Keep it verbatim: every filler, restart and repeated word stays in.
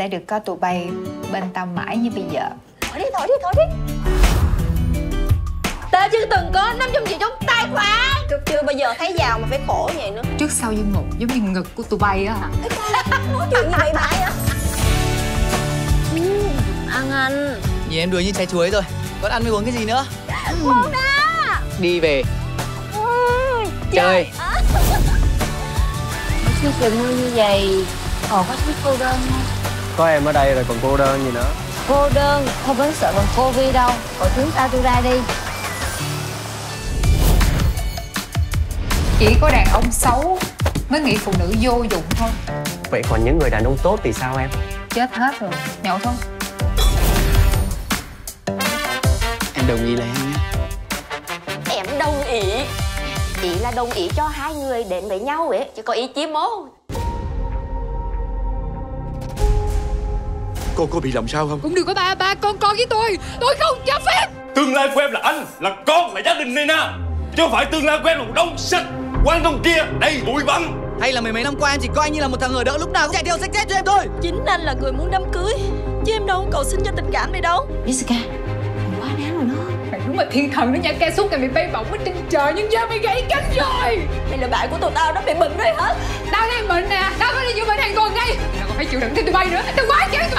sẽ được có tụi bay bên tao mãi như bây giờ. Thổi đi, thổi đi, thổi đi. Tao chưa từng có năm trăm triệu trong tài khoản. Tôi chưa bao giờ thấy giàu mà phải khổ vậy nữa. Trước sau như ngục, giống như ngực của tụi bay á hả? Nói chuyện như vậy bại á. Ăn anh. Nhìn em đuối như trái chuối rồi. Còn ăn mới uống cái gì nữa? Uống đó. Đi về. Ừ, chơi. Nó chưa từng như vậy. Còn có chút cô đơn không? Có em ở đây rồi còn cô đơn gì nữa. Cô đơn không có sợ còn Covid đâu. Còn chúng ta tôi ra đi. Chỉ có đàn ông xấu mới nghĩ phụ nữ vô dụng thôi. Vậy còn những người đàn ông tốt thì sao em? Chết hết rồi, nhậu thôi. Em đồng ý là em nhé. Em đồng ý. Chỉ là đồng ý cho hai người đến với nhau ấy, chứ có ý chiếm mố. Cô cô bị làm sao không? Cũng đừng có ba ba con con với tôi. Tôi không cho phép. Tương lai của em là anh, là con, là gia đình này nè. Chứ không phải tương lai của em là một đống sắt quanh trong kia đầy bụi bặm. Hay là mấy mấy năm qua em chỉ coi anh như là một thằng ở đỡ lúc nào cũng chạy theo sách chết cho em thôi. Chính anh là người muốn đám cưới chứ em đâu cầu xin cho tình cảm này đâu. Jessica, quá đáng rồi nó. Mày đúng là thiên thần đó nha, ca suốt ngày mày bay bổng ở trên trời nhưng giờ mày gãy cánh rồi. Mày là bạn của tụi tao đó, mày bệnh đấy hả? Tao đang bệnh nè, tao có đi chữa bệnh hàng tuần đây. Tao còn phải chịu đựng thêm tụi bay nữa, tao quá chán